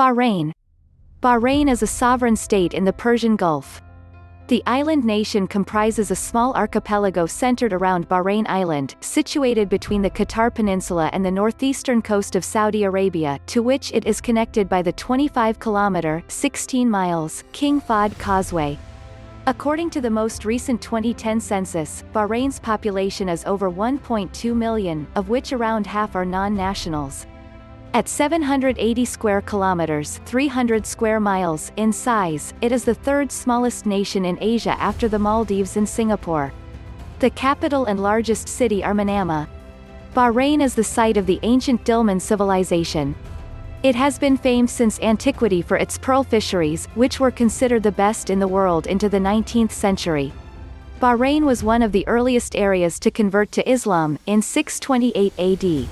Bahrain. Bahrain is a sovereign state in the Persian Gulf. The island nation comprises a small archipelago centered around Bahrain Island, situated between the Qatar Peninsula and the northeastern coast of Saudi Arabia, to which it is connected by the 25-kilometer, 16 miles, King Fahd Causeway. According to the most recent 2010 census, Bahrain's population is over 1.2 million, of which around half are non-nationals. At 780 square kilometers, 300 square miles in size, it is the third smallest nation in Asia after the Maldives and Singapore. The capital and largest city are Manama. Bahrain is the site of the ancient Dilmun civilization. It has been famed since antiquity for its pearl fisheries, which were considered the best in the world into the 19th century. Bahrain was one of the earliest areas to convert to Islam, in 628 AD.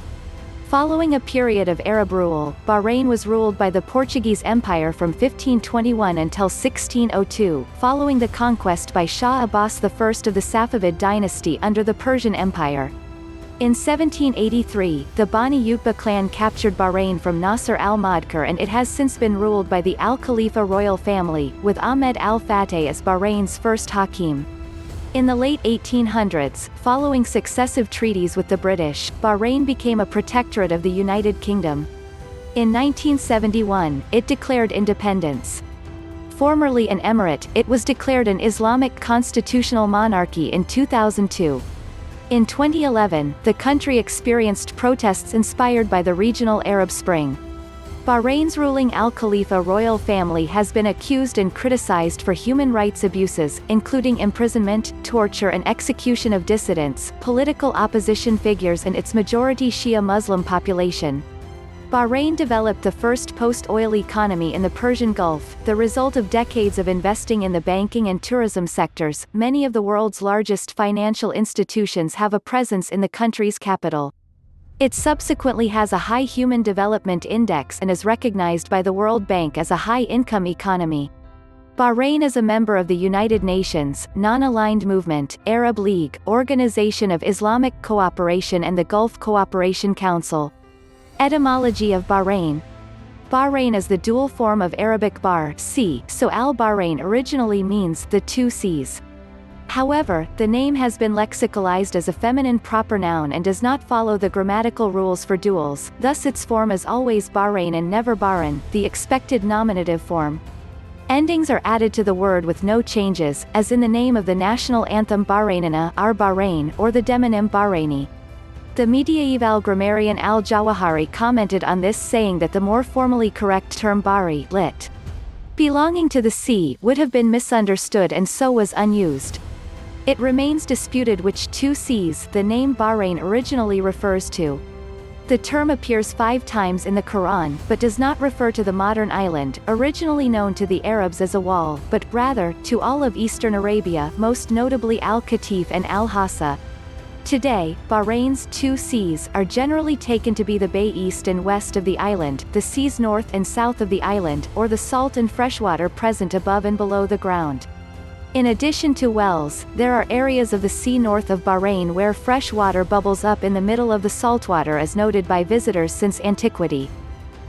Following a period of Arab rule, Bahrain was ruled by the Portuguese Empire from 1521 until 1602, following the conquest by Shah Abbas I of the Safavid dynasty under the Persian Empire. In 1783, the Bani Utba clan captured Bahrain from Nasr al-Madkar, and it has since been ruled by the Al-Khalifa royal family, with Ahmed al-Fateh as Bahrain's first Hakim. In the late 1800s, following successive treaties with the British, Bahrain became a protectorate of the United Kingdom. In 1971, it declared independence. Formerly an emirate, it was declared an Islamic constitutional monarchy in 2002. In 2011, the country experienced protests inspired by the regional Arab Spring. Bahrain's ruling Al-Khalifa royal family has been accused and criticized for human rights abuses, including imprisonment, torture and execution of dissidents, political opposition figures and its majority Shia Muslim population. Bahrain developed the first post-oil economy in the Persian Gulf, the result of decades of investing in the banking and tourism sectors. Many of the world's largest financial institutions have a presence in the country's capital. It subsequently has a high Human Development Index and is recognized by the World Bank as a high-income economy. Bahrain is a member of the United Nations, Non-Aligned Movement, Arab League, Organization of Islamic Cooperation and the Gulf Cooperation Council. Etymology of Bahrain. Bahrain is the dual form of Arabic Bahr, sea, so al-Bahrain originally means the two seas. However, the name has been lexicalized as a feminine proper noun and does not follow the grammatical rules for duals, thus its form is always Bahrain and never Bahrain, the expected nominative form. Endings are added to the word with no changes, as in the name of the national anthem Bahrainina, Our Bahrain, or the demonym Bahraini. The medieval grammarian Al-Jawahari commented on this, saying that the more formally correct term Bahri, lit. belonging to the sea, would have been misunderstood and so was unused. It remains disputed which two seas the name Bahrain originally refers to. The term appears 5 times in the Quran, but does not refer to the modern island, originally known to the Arabs as Awal, but, rather, to all of eastern Arabia, most notably Al-Khatif and Al-Hassa. Today, Bahrain's two seas are generally taken to be the bay east and west of the island, the seas north and south of the island, or the salt and freshwater present above and below the ground. In addition to wells, there are areas of the sea north of Bahrain where fresh water bubbles up in the middle of the saltwater, as noted by visitors since antiquity.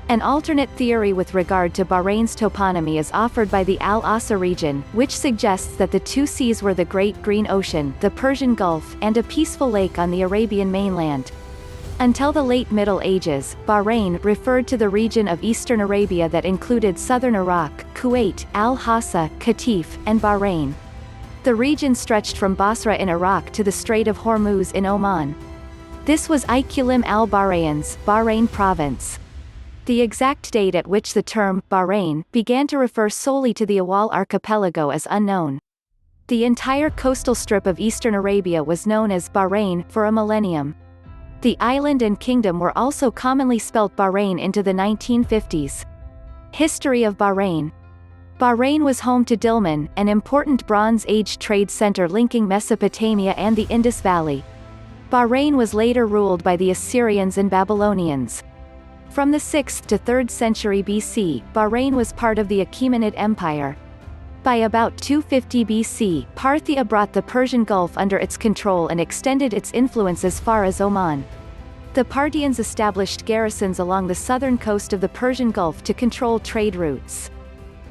An alternate theory with regard to Bahrain's toponymy is offered by the Al-Hassa region, which suggests that the two seas were the Great Green Ocean, the Persian Gulf, and a peaceful lake on the Arabian mainland. Until the late Middle Ages, Bahrain referred to the region of eastern Arabia that included southern Iraq, Kuwait, Al-Hassa, Khatif, and Bahrain. The region stretched from Basra in Iraq to the Strait of Hormuz in Oman. This was Iqilim al-Bahrain's Bahrain province. The exact date at which the term Bahrain began to refer solely to the Awal archipelago is unknown. The entire coastal strip of eastern Arabia was known as Bahrain for a millennium. The island and kingdom were also commonly spelt Bahrain into the 1950s. History of Bahrain. Bahrain was home to Dilmun, an important Bronze Age trade center linking Mesopotamia and the Indus Valley. Bahrain was later ruled by the Assyrians and Babylonians. From the 6th to 3rd century BC, Bahrain was part of the Achaemenid Empire. By about 250 BC, Parthia brought the Persian Gulf under its control and extended its influence as far as Oman. The Parthians established garrisons along the southern coast of the Persian Gulf to control trade routes.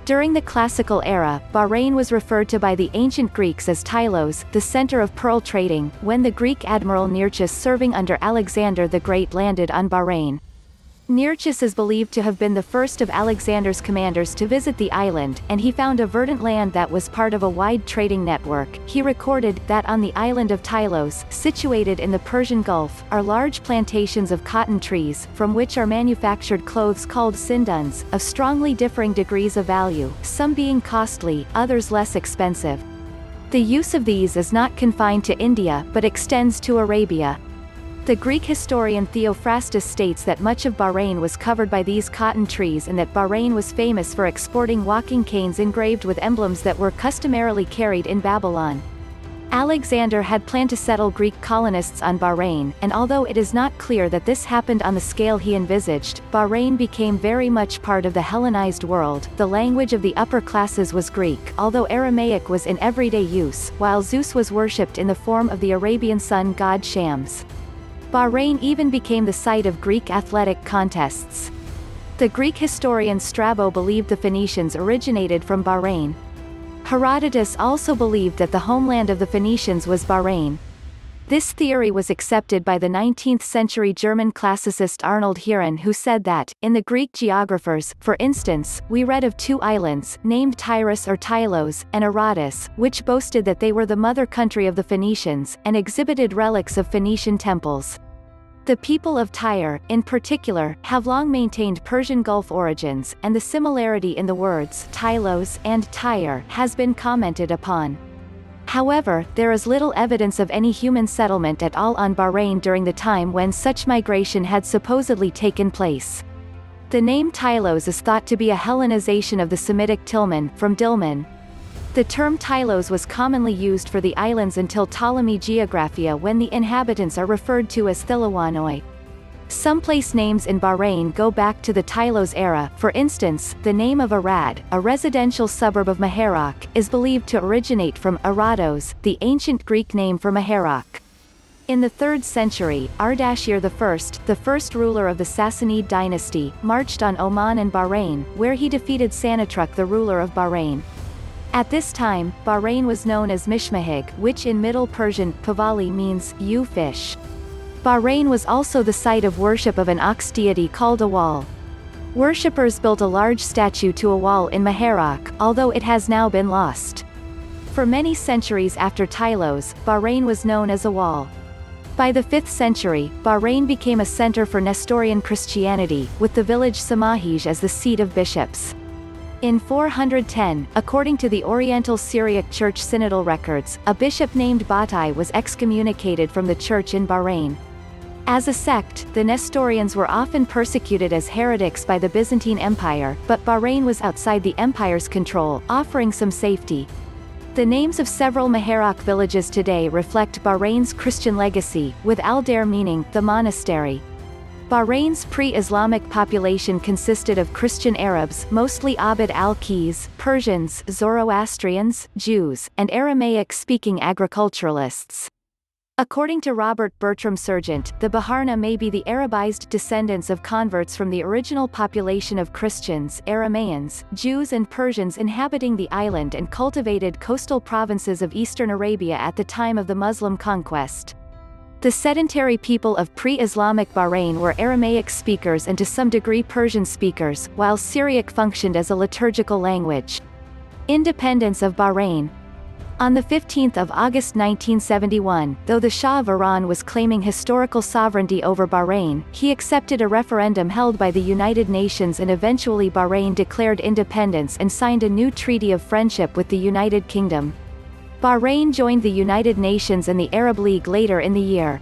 During the Classical era, Bahrain was referred to by the ancient Greeks as Tylos, the center of pearl trading, when the Greek admiral Nearchus serving under Alexander the Great landed on Bahrain. Nearchus is believed to have been the first of Alexander's commanders to visit the island, and he found a verdant land that was part of a wide trading network. He recorded that on the island of Tylos, situated in the Persian Gulf, are large plantations of cotton trees, from which are manufactured clothes called sinduns, of strongly differing degrees of value, some being costly, others less expensive. The use of these is not confined to India, but extends to Arabia. The Greek historian Theophrastus states that much of Bahrain was covered by these cotton trees and that Bahrain was famous for exporting walking canes engraved with emblems that were customarily carried in Babylon. Alexander had planned to settle Greek colonists on Bahrain, and although it is not clear that this happened on the scale he envisaged, Bahrain became very much part of the Hellenized world. The language of the upper classes was Greek, although Aramaic was in everyday use, while Zeus was worshipped in the form of the Arabian sun god Shams. Bahrain even became the site of Greek athletic contests. The Greek historian Strabo believed the Phoenicians originated from Bahrain. Herodotus also believed that the homeland of the Phoenicians was Bahrain. This theory was accepted by the 19th-century German classicist Arnold Heeren, who said that, in the Greek geographers, for instance, we read of two islands, named Tyrus or Tylos, and Aratus, which boasted that they were the mother country of the Phoenicians, and exhibited relics of Phoenician temples. The people of Tyre, in particular, have long maintained Persian Gulf origins, and the similarity in the words Tylos and Tyre has been commented upon. However, there is little evidence of any human settlement at all on Bahrain during the time when such migration had supposedly taken place. The name Tylos is thought to be a Hellenization of the Semitic Tilmun, from Dilmun. The term Tylos was commonly used for the islands until Ptolemy Geographia, when the inhabitants are referred to as Thilawanoi. Some place names in Bahrain go back to the Tylos era. For instance, the name of Arad, a residential suburb of Muharraq, is believed to originate from Eratos, the ancient Greek name for Muharraq. In the 3rd century, Ardashir I, the first ruler of the Sassanid dynasty, marched on Oman and Bahrain, where he defeated Sanatruch, the ruler of Bahrain. At this time, Bahrain was known as Mishmahig, which in Middle Persian, Pahlavi means, "you fish." Bahrain was also the site of worship of an ox deity called Awal. Worshippers built a large statue to Awal in Muharraq, although it has now been lost. For many centuries after Tylos, Bahrain was known as Awal. By the 5th century, Bahrain became a center for Nestorian Christianity, with the village Samahij as the seat of bishops. In 410, according to the Oriental Syriac Church synodal records, a bishop named Batai was excommunicated from the church in Bahrain. As a sect, the Nestorians were often persecuted as heretics by the Byzantine Empire, but Bahrain was outside the empire's control, offering some safety. The names of several Muharraq villages today reflect Bahrain's Christian legacy, with Al-Dar meaning, the monastery. Bahrain's pre-Islamic population consisted of Christian Arabs, mostly Abd al-Qays, Persians, Zoroastrians, Jews, and Aramaic-speaking agriculturalists. According to Robert Bertram Sergent, the Baharna may be the Arabized descendants of converts from the original population of Christians, Aramaeans, Jews and Persians inhabiting the island and cultivated coastal provinces of eastern Arabia at the time of the Muslim conquest. The sedentary people of pre-Islamic Bahrain were Aramaic speakers and to some degree Persian speakers, while Syriac functioned as a liturgical language. Independence of Bahrain. On 15 August 1971, though the Shah of Iran was claiming historical sovereignty over Bahrain, he accepted a referendum held by the United Nations and eventually Bahrain declared independence and signed a new treaty of friendship with the United Kingdom. Bahrain joined the United Nations and the Arab League later in the year.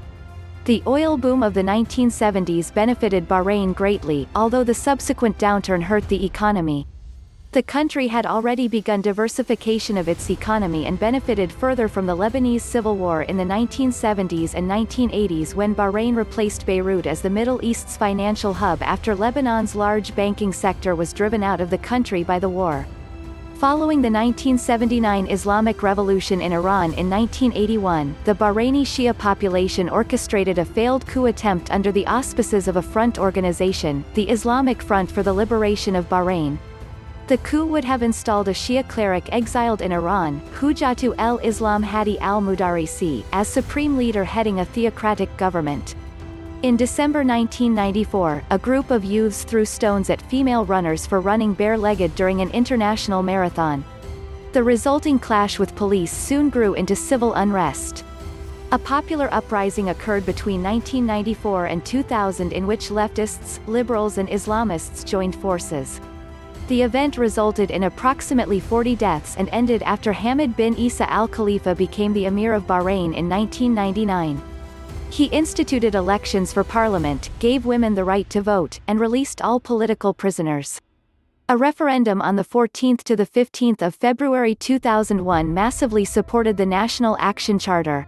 The oil boom of the 1970s benefited Bahrain greatly, although the subsequent downturn hurt the economy. The country had already begun diversification of its economy and benefited further from the Lebanese Civil War in the 1970s and 1980s, when Bahrain replaced Beirut as the Middle East's financial hub after Lebanon's large banking sector was driven out of the country by the war. Following the 1979 Islamic Revolution in Iran in 1981, the Bahraini Shia population orchestrated a failed coup attempt under the auspices of a front organization, the Islamic Front for the Liberation of Bahrain. The coup would have installed a Shia cleric exiled in Iran, Hujjatu l-Islam Hadi al-Mudarrisi, as supreme leader heading a theocratic government. In December 1994, a group of youths threw stones at female runners for running bare-legged during an international marathon. The resulting clash with police soon grew into civil unrest. A popular uprising occurred between 1994 and 2000 in which leftists, liberals and Islamists joined forces. The event resulted in approximately 40 deaths and ended after Hamad bin Isa Al Khalifa became the Emir of Bahrain in 1999. He instituted elections for parliament, gave women the right to vote, and released all political prisoners. A referendum on the 14th to the 15th of February 2001 massively supported the National Action Charter.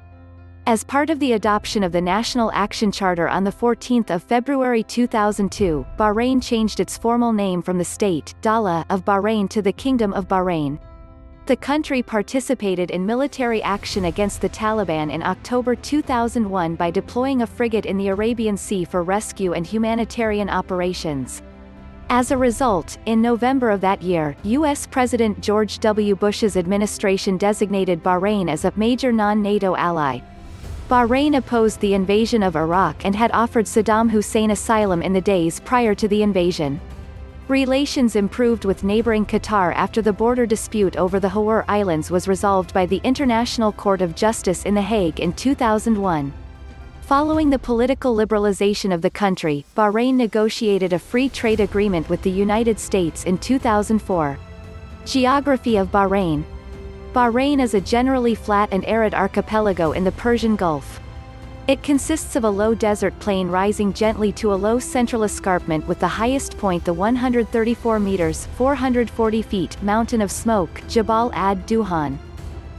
As part of the adoption of the National Action Charter on the 14th of February 2002, Bahrain changed its formal name from the state, Dawla, of Bahrain to the Kingdom of Bahrain. The country participated in military action against the Taliban in October 2001 by deploying a frigate in the Arabian Sea for rescue and humanitarian operations. As a result, in November of that year, U.S. President George W. Bush's administration designated Bahrain as a major non-NATO ally. Bahrain opposed the invasion of Iraq and had offered Saddam Hussein asylum in the days prior to the invasion. Relations improved with neighboring Qatar after the border dispute over the Hawar Islands was resolved by the International Court of Justice in The Hague in 2001. Following the political liberalization of the country, Bahrain negotiated a free trade agreement with the United States in 2004. Geography of Bahrain. Bahrain is a generally flat and arid archipelago in the Persian Gulf. It consists of a low desert plain rising gently to a low central escarpment with the highest point the 134 meters (440 feet) mountain of smoke, Jabal ad-Duhan.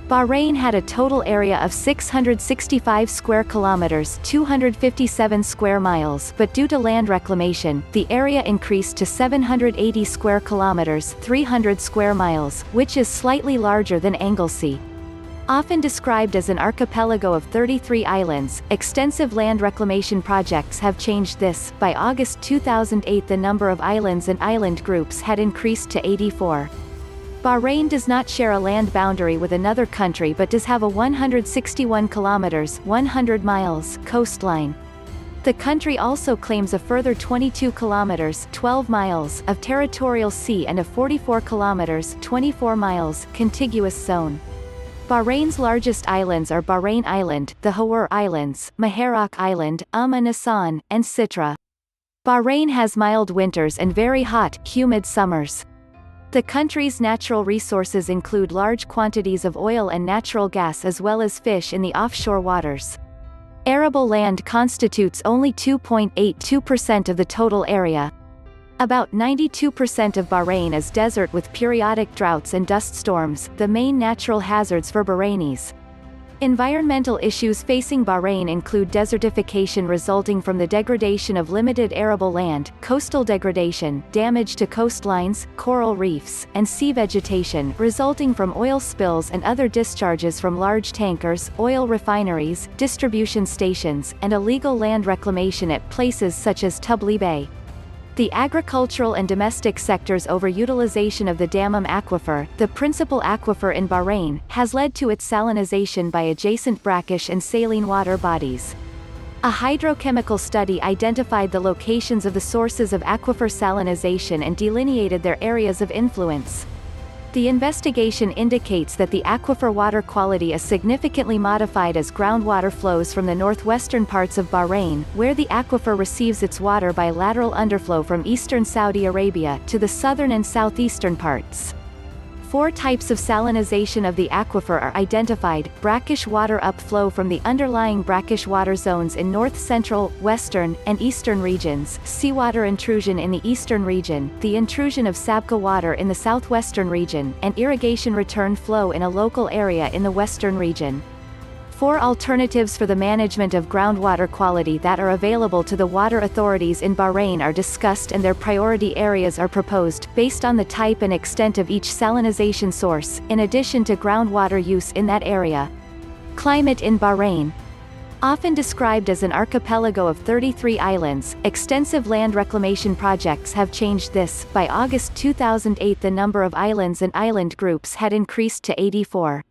Bahrain had a total area of 665 square kilometers (257 square miles), but due to land reclamation, the area increased to 780 square kilometers (300 square miles), which is slightly larger than Anglesey. Often described as an archipelago of 33 islands, extensive land reclamation projects have changed this. By August 2008, the number of islands and island groups had increased to 84. Bahrain does not share a land boundary with another country but does have a 161 kilometers (100 miles) coastline. The country also claims a further 22 kilometers (12 miles) of territorial sea and a 44 kilometers (24 miles) contiguous zone. Bahrain's largest islands are Bahrain Island, the Hawar Islands, Muharraq Island, and Nasan, and Sitra. Bahrain has mild winters and very hot, humid summers. The country's natural resources include large quantities of oil and natural gas as well as fish in the offshore waters. Arable land constitutes only 2.82% of the total area. About 92% of Bahrain is desert with periodic droughts and dust storms, the main natural hazards for Bahrainis. Environmental issues facing Bahrain include desertification resulting from the degradation of limited arable land, coastal degradation, damage to coastlines, coral reefs, and sea vegetation resulting from oil spills and other discharges from large tankers, oil refineries, distribution stations, and illegal land reclamation at places such as Tubli Bay. The agricultural and domestic sector's overutilization of the Dammam aquifer, the principal aquifer in Bahrain, has led to its salinization by adjacent brackish and saline water bodies. A hydrochemical study identified the locations of the sources of aquifer salinization and delineated their areas of influence. The investigation indicates that the aquifer water quality is significantly modified as groundwater flows from the northwestern parts of Bahrain, where the aquifer receives its water by lateral underflow from eastern Saudi Arabia, to the southern and southeastern parts. Four types of salinization of the aquifer are identified: brackish water upflow from the underlying brackish water zones in north-central, western, and eastern regions, seawater intrusion in the eastern region, the intrusion of Sabqa water in the southwestern region, and irrigation return flow in a local area in the western region. four alternatives for the management of groundwater quality that are available to the water authorities in Bahrain are discussed, and their priority areas are proposed, based on the type and extent of each salinization source, in addition to groundwater use in that area. Climate in Bahrain. Often described as an archipelago of 33 islands, extensive land reclamation projects have changed this. By August 2008, the number of islands and island groups had increased to 84.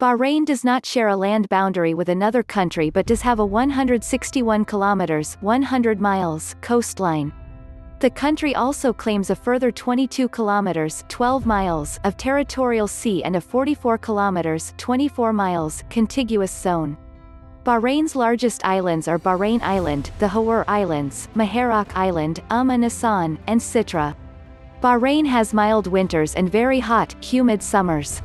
Bahrain does not share a land boundary with another country but does have a 161 kilometers (100 miles) coastline. The country also claims a further 22 kilometers (12 miles) of territorial sea and a 44 kilometers (24 miles) contiguous zone. Bahrain's largest islands are Bahrain Island, the Hawar Islands, Muharraq Island, and Hassan, and Sitra. Bahrain has mild winters and very hot, humid summers.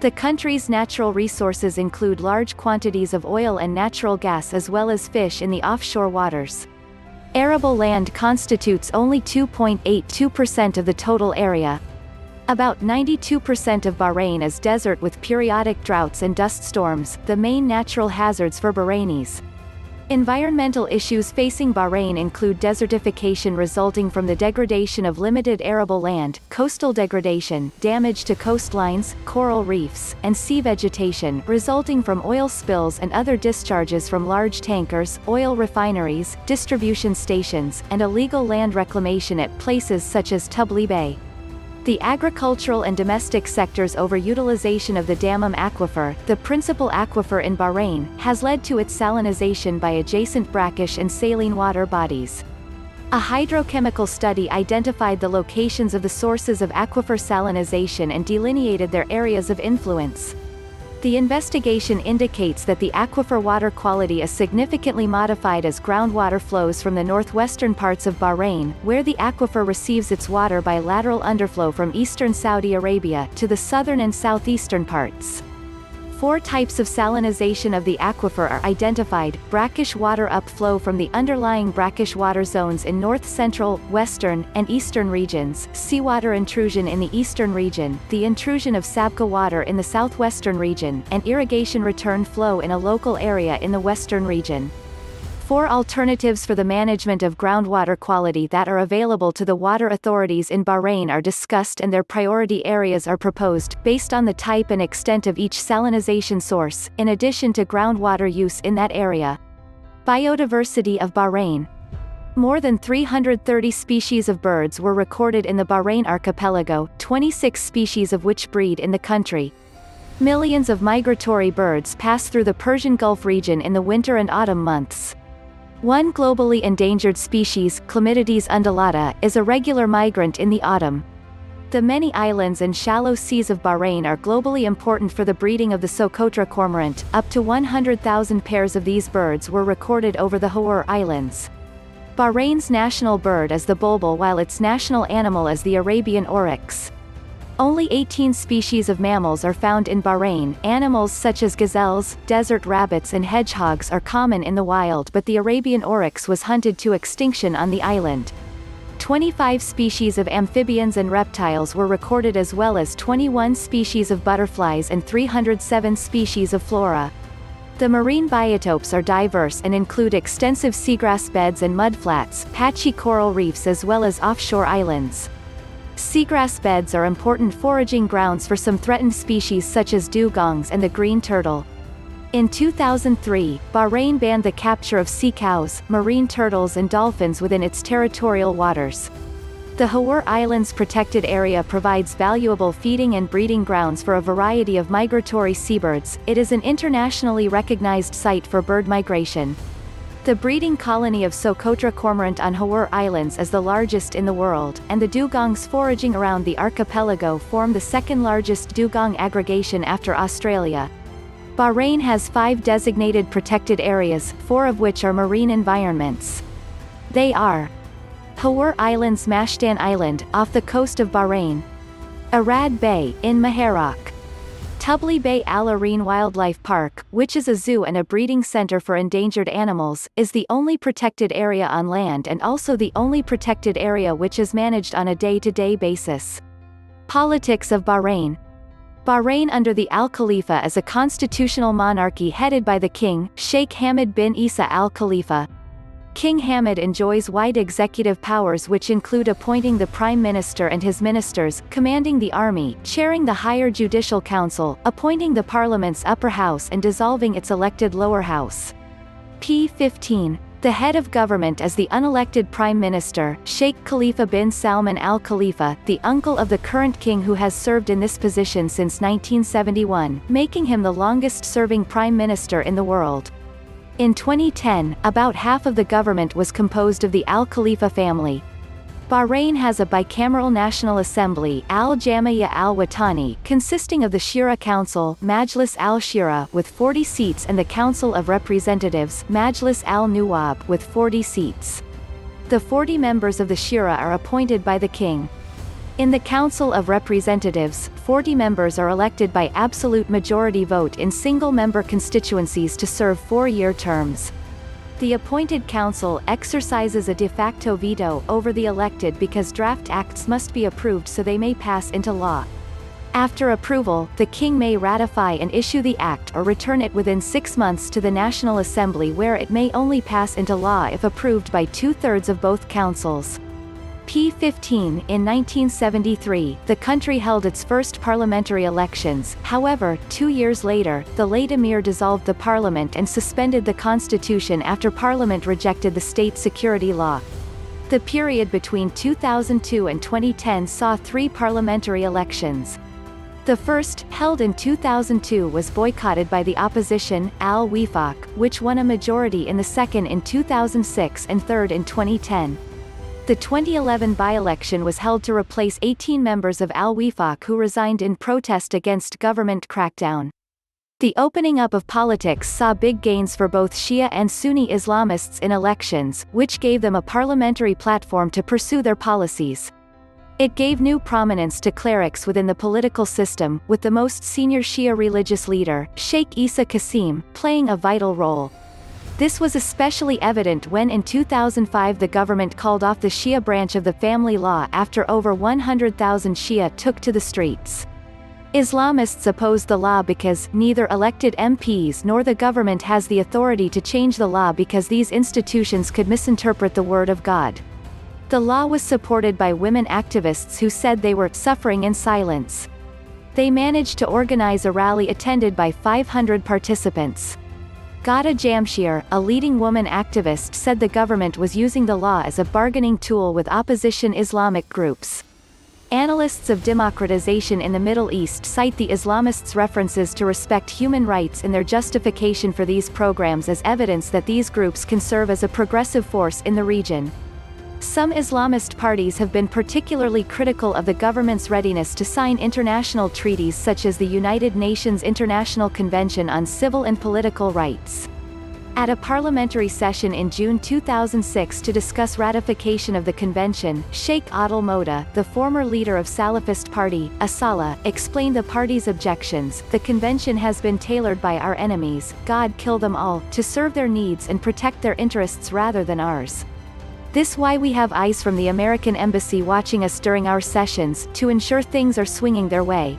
The country's natural resources include large quantities of oil and natural gas as well as fish in the offshore waters. Arable land constitutes only 2.82% of the total area. About 92% of Bahrain is desert with periodic droughts and dust storms, the main natural hazards for Bahrainis. Environmental issues facing Bahrain include desertification resulting from the degradation of limited arable land, coastal degradation, damage to coastlines, coral reefs, and sea vegetation, resulting from oil spills and other discharges from large tankers, oil refineries, distribution stations, and illegal land reclamation at places such as Tubli Bay. The agricultural and domestic sector's overutilization of the Dammam aquifer, the principal aquifer in Bahrain, has led to its salinization by adjacent brackish and saline water bodies. A hydrochemical study identified the locations of the sources of aquifer salinization and delineated their areas of influence. The investigation indicates that the aquifer water quality is significantly modified as groundwater flows from the northwestern parts of Bahrain, where the aquifer receives its water by lateral underflow from eastern Saudi Arabia, to the southern and southeastern parts. Four types of salinization of the aquifer are identified: brackish water upflow from the underlying brackish water zones in north-central, western, and eastern regions, seawater intrusion in the eastern region, the intrusion of Sabkha water in the southwestern region, and irrigation return flow in a local area in the western region. Four alternatives for the management of groundwater quality that are available to the water authorities in Bahrain are discussed, and their priority areas are proposed, based on the type and extent of each salinization source, in addition to groundwater use in that area. Biodiversity of Bahrain. More than 330 species of birds were recorded in the Bahrain archipelago, 26 species of which breed in the country. Millions of migratory birds pass through the Persian Gulf region in the winter and autumn months. One globally endangered species, Chlamydides undulata, is a regular migrant in the autumn. The many islands and shallow seas of Bahrain are globally important for the breeding of the Socotra cormorant. Up to 100,000 pairs of these birds were recorded over the Hawar Islands. Bahrain's national bird is the bulbul, while its national animal is the Arabian oryx. Only 18 species of mammals are found in Bahrain. Animals such as gazelles, desert rabbits, and hedgehogs are common in the wild, but the Arabian oryx was hunted to extinction on the island. 25 species of amphibians and reptiles were recorded, as well as 21 species of butterflies and 307 species of flora. The marine biotopes are diverse and include extensive seagrass beds and mudflats, patchy coral reefs, as well as offshore islands. Seagrass beds are important foraging grounds for some threatened species such as dugongs and the green turtle. In 2003, Bahrain banned the capture of sea cows, marine turtles, and dolphins within its territorial waters. The Hawar Islands protected area provides valuable feeding and breeding grounds for a variety of migratory seabirds. It is an internationally recognized site for bird migration. The breeding colony of Socotra cormorant on Hawar Islands is the largest in the world, and the dugongs foraging around the archipelago form the second-largest dugong aggregation after Australia. Bahrain has 5 designated protected areas, 4 of which are marine environments. They are: Hawar Islands, Mashtan Island, off the coast of Bahrain; Arad Bay, in Muharraq; Tubli Bay Al-Areen Wildlife Park, which is a zoo and a breeding center for endangered animals, is the only protected area on land and also the only protected area which is managed on a day-to-day basis. Politics of Bahrain. Bahrain under the Al-Khalifa is a constitutional monarchy headed by the king, Sheikh Hamad bin Isa Al Khalifa. King Hamad enjoys wide executive powers which include appointing the prime minister and his ministers, commanding the army, chairing the higher judicial council, appointing the parliament's upper house and dissolving its elected lower house. P. 15. The head of government is the unelected prime minister, Sheikh Khalifa bin Salman Al Khalifa, the uncle of the current king, who has served in this position since 1971, making him the longest-serving prime minister in the world. In 2010, about half of the government was composed of the Al Khalifa family. Bahrain has a bicameral National Assembly, Al-Jama'iyya Al-Watani, consisting of the Shura Council, Majlis Al-Shura, with 40 seats, and the Council of Representatives, Majlis Al-Nuwab, with 40 seats. The 40 members of the Shura are appointed by the king. In the Council of Representatives, 40 members are elected by absolute majority vote in single-member constituencies to serve four-year terms. The appointed council exercises a de facto veto over the elected because draft acts must be approved so they may pass into law. After approval, the king may ratify and issue the act or return it within 6 months to the National Assembly, where it may only pass into law if approved by two-thirds of both councils. P. 15. In 1973, the country held its first parliamentary elections. However, 2 years later, the late emir dissolved the parliament and suspended the constitution after parliament rejected the state security law. The period between 2002 and 2010 saw 3 parliamentary elections. The first, held in 2002, was boycotted by the opposition, Al-Wifaq, which won a majority in the second in 2006 and third in 2010. The 2011 by-election was held to replace 18 members of Al-Wifaq who resigned in protest against government crackdown. The opening up of politics saw big gains for both Shia and Sunni Islamists in elections, which gave them a parliamentary platform to pursue their policies. It gave new prominence to clerics within the political system, with the most senior Shia religious leader, Sheikh Isa Qasim, playing a vital role. This was especially evident when in 2005 the government called off the Shia branch of the family law after over 100,000 Shia took to the streets. Islamists opposed the law because neither elected MPs nor the government has the authority to change the law, because these institutions could misinterpret the word of God. The law was supported by women activists who said they were suffering in silence. They managed to organize a rally attended by 500 participants. Gada Jamshir, a leading woman activist, said the government was using the law as a bargaining tool with opposition Islamic groups. Analysts of democratization in the Middle East cite the Islamists' references to respect human rights in their justification for these programs as evidence that these groups can serve as a progressive force in the region. Some Islamist parties have been particularly critical of the government's readiness to sign international treaties such as the United Nations International Convention on Civil and Political Rights. At a parliamentary session in June 2006 to discuss ratification of the convention, Sheikh Adel Moda, the former leader of Salafist party, Asala, explained the party's objections. The convention has been tailored by our enemies, God kill them all, to serve their needs and protect their interests rather than ours. This why we have eyes from the American embassy watching us during our sessions, to ensure things are swinging their way.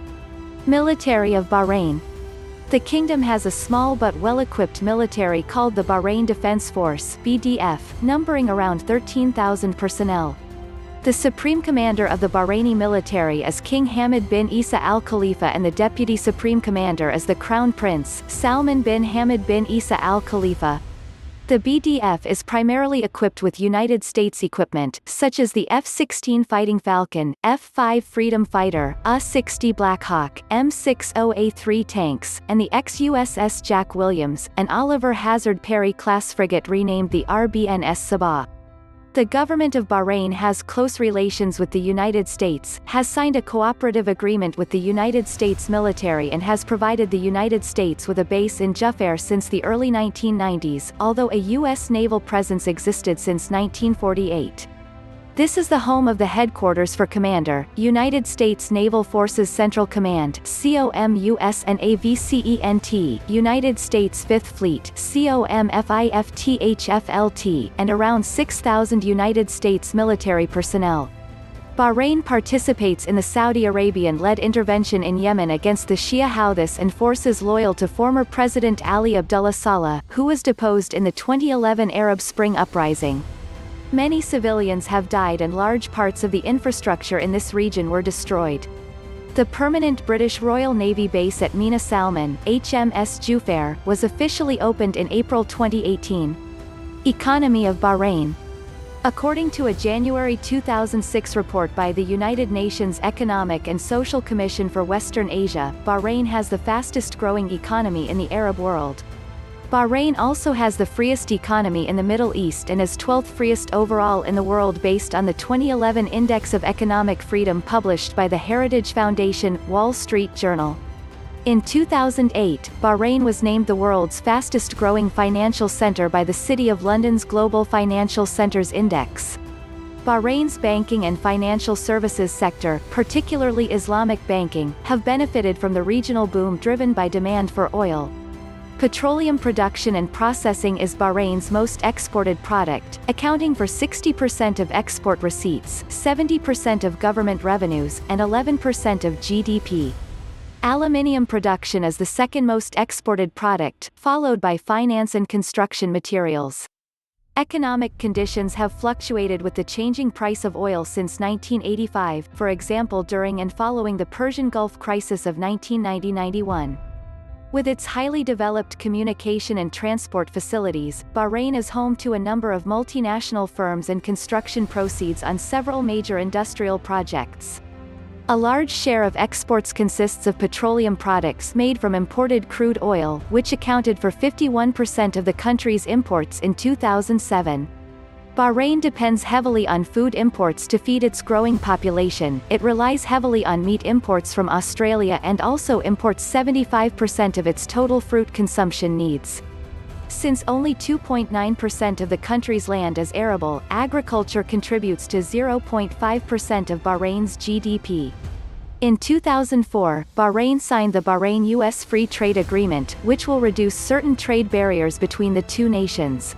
Military of Bahrain. The kingdom has a small but well-equipped military called the Bahrain Defense Force (BDF), numbering around 13,000 personnel. The supreme commander of the Bahraini military is King Hamad bin Isa Al Khalifa, and the deputy supreme commander is the Crown Prince, Salman bin Hamad bin Isa Al Khalifa. The BDF is primarily equipped with United States equipment, such as the F-16 Fighting Falcon, F-5 Freedom Fighter, U-60 Black Hawk, M-60A3 tanks, and the ex-USS Jack Williams, an Oliver Hazard Perry-class frigate renamed the RBNS Sabah. The government of Bahrain has close relations with the United States, has signed a cooperative agreement with the United States military, and has provided the United States with a base in Jubair since the early 1990s, although a U.S. naval presence existed since 1948. This is the home of the headquarters for Commander, United States Naval Forces Central Command (COMUSNAVCENT), United States 5th Fleet (COMFIFTHFLT), and around 6,000 United States military personnel. Bahrain participates in the Saudi Arabian-led intervention in Yemen against the Shia Houthis and forces loyal to former President Ali Abdullah Saleh, who was deposed in the 2011 Arab Spring uprising. Many civilians have died and large parts of the infrastructure in this region were destroyed. The permanent British Royal Navy base at Mina Salman, HMS Jubair, was officially opened in April 2018. Economy of Bahrain. According to a January 2006 report by the United Nations Economic and Social Commission for Western Asia, Bahrain has the fastest-growing economy in the Arab world. Bahrain also has the freest economy in the Middle East and is 12th freest overall in the world based on the 2011 Index of Economic Freedom published by the Heritage Foundation, Wall Street Journal. In 2008, Bahrain was named the world's fastest-growing financial center by the City of London's Global Financial Centers Index. Bahrain's banking and financial services sector, particularly Islamic banking, have benefited from the regional boom driven by demand for oil. Petroleum production and processing is Bahrain's most exported product, accounting for 60% of export receipts, 70% of government revenues, and 11% of GDP. Aluminium production is the second most exported product, followed by finance and construction materials. Economic conditions have fluctuated with the changing price of oil since 1985, for example during and following the Persian Gulf crisis of 1990-91. With its highly developed communication and transport facilities, Bahrain is home to a number of multinational firms and construction proceeds on several major industrial projects. A large share of exports consists of petroleum products made from imported crude oil, which accounted for 51% of the country's imports in 2007. Bahrain depends heavily on food imports to feed its growing population. It relies heavily on meat imports from Australia and also imports 75% of its total fruit consumption needs. Since only 2.9% of the country's land is arable, agriculture contributes to 0.5% of Bahrain's GDP. In 2004, Bahrain signed the Bahrain-US Free Trade Agreement, which will reduce certain trade barriers between the two nations.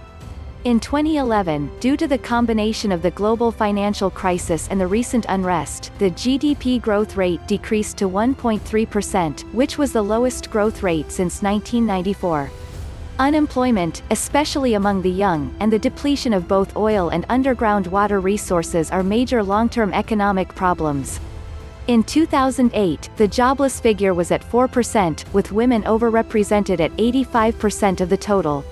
In 2011, due to the combination of the global financial crisis and the recent unrest, the GDP growth rate decreased to 1.3%, which was the lowest growth rate since 1994. Unemployment, especially among the young, and the depletion of both oil and underground water resources are major long-term economic problems. In 2008, the jobless figure was at 4%, with women overrepresented at 85% of the total.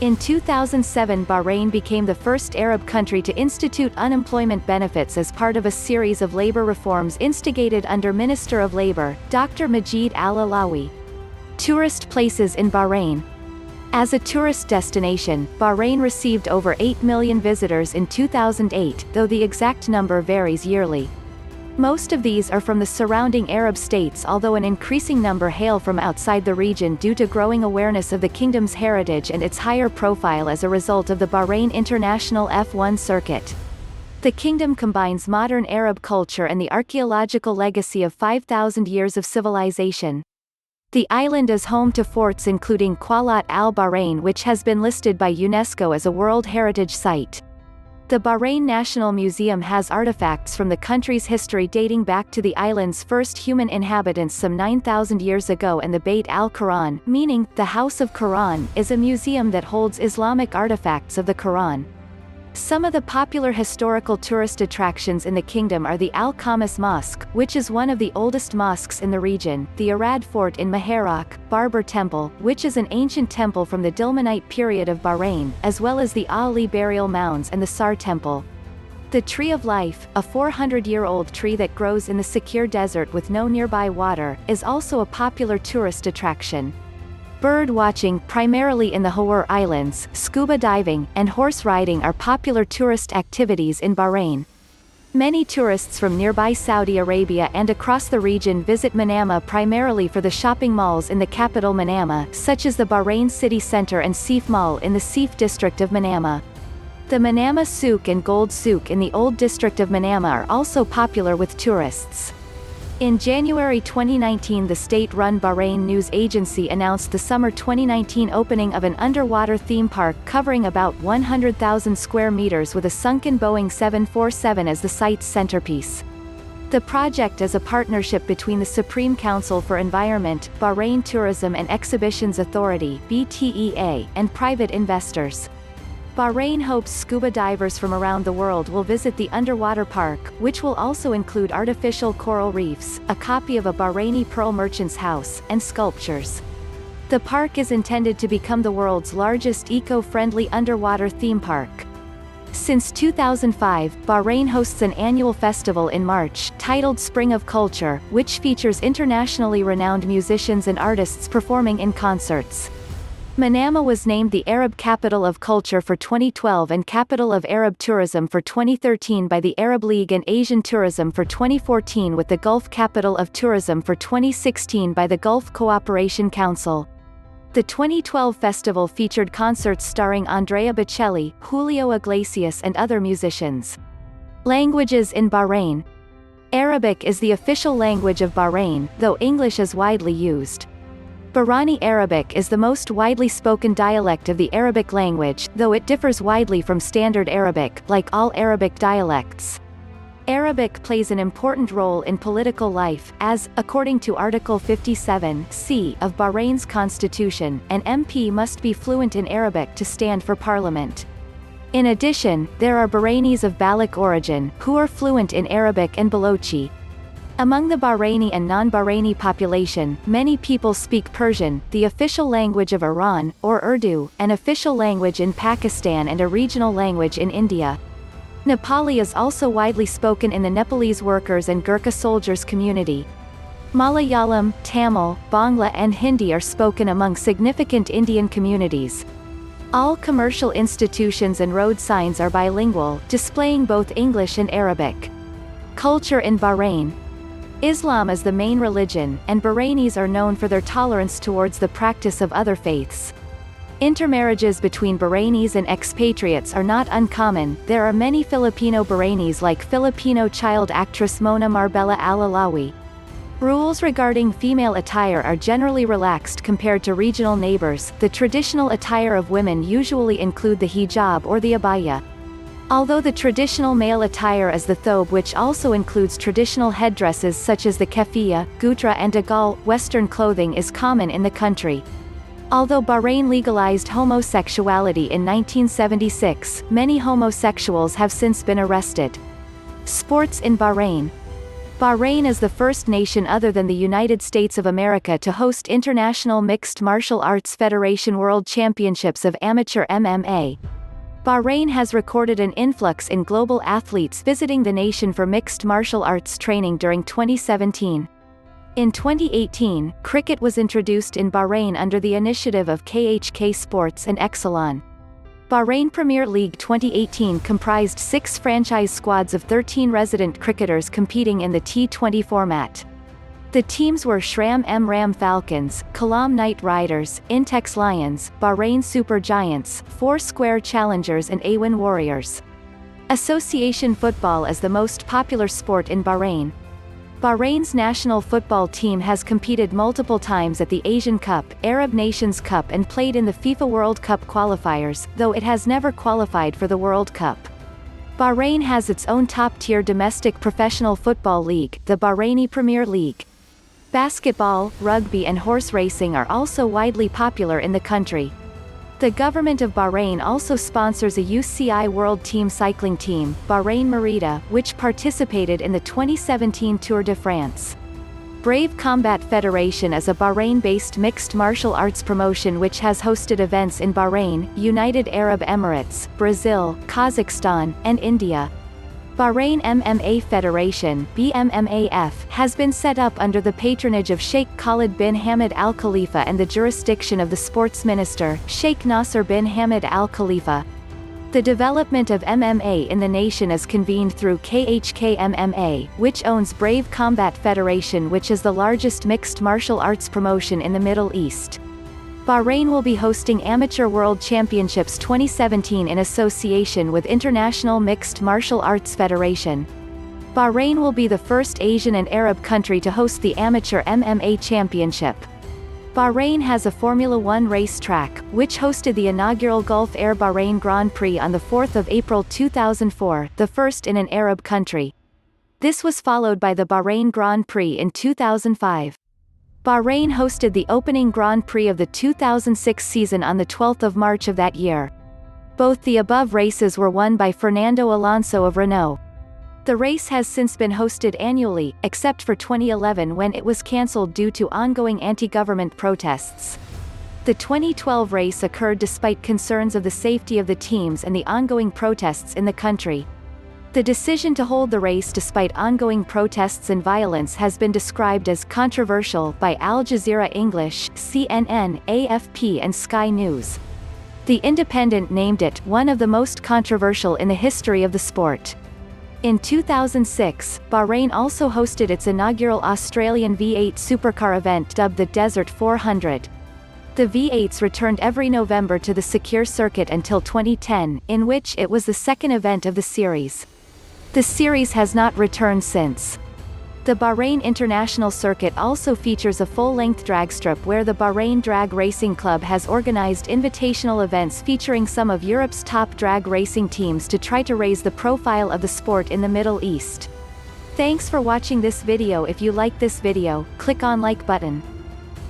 In 2007, Bahrain became the first Arab country to institute unemployment benefits as part of a series of labor reforms instigated under Minister of Labor, Dr. Majid Al-Alawi. Tourist places in Bahrain. As a tourist destination, Bahrain received over 8 million visitors in 2008, though the exact number varies yearly. Most of these are from the surrounding Arab states, although an increasing number hail from outside the region due to growing awareness of the kingdom's heritage and its higher profile as a result of the Bahrain International F1 circuit. The kingdom combines modern Arab culture and the archaeological legacy of 5,000 years of civilization. The island is home to forts including Qalat al-Bahrain, which has been listed by UNESCO as a World Heritage Site. The Bahrain National Museum has artifacts from the country's history dating back to the island's first human inhabitants some 9,000 years ago, and the Bayt al-Quran, meaning, the House of Quran, is a museum that holds Islamic artifacts of the Quran. Some of the popular historical tourist attractions in the kingdom are the Al-Khamis Mosque, which is one of the oldest mosques in the region, the Arad Fort in Muharraq, Barber Temple, which is an ancient temple from the Dilmunite period of Bahrain, as well as the Ali burial mounds and the Sar Temple. The Tree of Life, a 400-year-old tree that grows in the secure desert with no nearby water, is also a popular tourist attraction. Bird watching, primarily in the Hawar Islands, scuba diving, and horse riding are popular tourist activities in Bahrain. Many tourists from nearby Saudi Arabia and across the region visit Manama primarily for the shopping malls in the capital Manama, such as the Bahrain City Center and Seif Mall in the Seif district of Manama. The Manama Souk and Gold Souk in the Old District of Manama are also popular with tourists. In January 2019, the state-run Bahrain news agency announced the summer 2019 opening of an underwater theme park covering about 100,000 square meters with a sunken Boeing 747 as the site's centerpiece. The project is a partnership between the Supreme Council for Environment, Bahrain Tourism and Exhibitions Authority (BTEA) and private investors. Bahrain hopes scuba divers from around the world will visit the underwater park, which will also include artificial coral reefs, a copy of a Bahraini pearl merchant's house, and sculptures. The park is intended to become the world's largest eco-friendly underwater theme park. Since 2005, Bahrain hosts an annual festival in March, titled Spring of Culture, which features internationally renowned musicians and artists performing in concerts. Manama was named the Arab Capital of Culture for 2012 and Capital of Arab Tourism for 2013 by the Arab League and Asian Tourism for 2014, with the Gulf Capital of Tourism for 2016 by the Gulf Cooperation Council. The 2012 festival featured concerts starring Andrea Bocelli, Julio Iglesias and other musicians. Languages in Bahrain. Arabic is the official language of Bahrain, though English is widely used. Bahraini Arabic is the most widely spoken dialect of the Arabic language, though it differs widely from Standard Arabic, like all Arabic dialects. Arabic plays an important role in political life, as, according to Article 57(c) of Bahrain's constitution, an MP must be fluent in Arabic to stand for parliament. In addition, there are Bahrainis of Baloch origin, who are fluent in Arabic and Balochi. Among the Bahraini and non-Bahraini population, many people speak Persian, the official language of Iran, or Urdu, an official language in Pakistan and a regional language in India. Nepali is also widely spoken in the Nepalese workers and Gurkha soldiers community. Malayalam, Tamil, Bangla and Hindi are spoken among significant Indian communities. All commercial institutions and road signs are bilingual, displaying both English and Arabic. Culture in Bahrain. Islam is the main religion, and Bahrainis are known for their tolerance towards the practice of other faiths. Intermarriages between Bahrainis and expatriates are not uncommon. There are many Filipino Bahrainis, like Filipino child actress Mona Marbella Al-Alawi. Rules regarding female attire are generally relaxed compared to regional neighbors. The traditional attire of women usually include the hijab or the abaya. Although the traditional male attire is the thobe, which also includes traditional headdresses such as the keffiyeh, gutra and dagal, Western clothing is common in the country. Although Bahrain legalized homosexuality in 1976, many homosexuals have since been arrested. Sports in Bahrain. Bahrain is the first nation other than the United States of America to host International Mixed Martial Arts Federation World Championships of Amateur MMA. Bahrain has recorded an influx in global athletes visiting the nation for mixed martial arts training during 2017. In 2018, cricket was introduced in Bahrain under the initiative of KHK Sports and Exelon. Bahrain Premier League 2018 comprised 6 franchise squads of 13 resident cricketers competing in the T20 format. The teams were Shram M Ram Falcons, Kalam Knight Riders, Intex Lions, Bahrain Super Giants, Foursquare Challengers and Awin Warriors. Association football is the most popular sport in Bahrain. Bahrain's national football team has competed multiple times at the Asian Cup, Arab Nations Cup and played in the FIFA World Cup qualifiers, though it has never qualified for the World Cup. Bahrain has its own top-tier domestic professional football league, the Bahraini Premier League. Basketball, rugby and horse racing are also widely popular in the country. The government of Bahrain also sponsors a UCI World Team cycling team, Bahrain Merida, which participated in the 2017 Tour de France. Brave Combat Federation is a Bahrain-based mixed martial arts promotion which has hosted events in Bahrain, United Arab Emirates, Brazil, Kazakhstan, and India. Bahrain MMA Federation (BMMAF) has been set up under the patronage of Sheikh Khalid bin Hamad Al Khalifa and the jurisdiction of the sports minister, Sheikh Nasr bin Hamad Al Khalifa. The development of MMA in the nation is convened through KHK MMA, which owns Brave Combat Federation, which is the largest mixed martial arts promotion in the Middle East. Bahrain will be hosting Amateur World Championships 2017 in association with International Mixed Martial Arts Federation. Bahrain will be the first Asian and Arab country to host the Amateur MMA Championship. Bahrain has a Formula 1 race track, which hosted the inaugural Gulf Air Bahrain Grand Prix on 4 April 2004, the first in an Arab country. This was followed by the Bahrain Grand Prix in 2005. Bahrain hosted the opening Grand Prix of the 2006 season on 12 March of that year. Both the above races were won by Fernando Alonso of Renault. The race has since been hosted annually, except for 2011 when it was cancelled due to ongoing anti-government protests. The 2012 race occurred despite concerns of the safety of the teams and the ongoing protests in the country. The decision to hold the race despite ongoing protests and violence has been described as controversial by Al Jazeera English, CNN, AFP and Sky News. The Independent named it one of the most controversial in the history of the sport. In 2006, Bahrain also hosted its inaugural Australian V8 supercar event dubbed the Desert 400. The V8s returned every November to the secure circuit until 2010, in which it was the second event of the series. The series has not returned since. The Bahrain International Circuit also features a full-length drag strip where the Bahrain Drag Racing Club has organized invitational events featuring some of Europe's top drag racing teams to try to raise the profile of the sport in the Middle East. Thanks for watching this video. If you like this video, click on like button.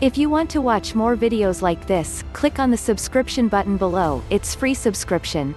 If you want to watch more videos like this, click on the subscription button below. It's free subscription.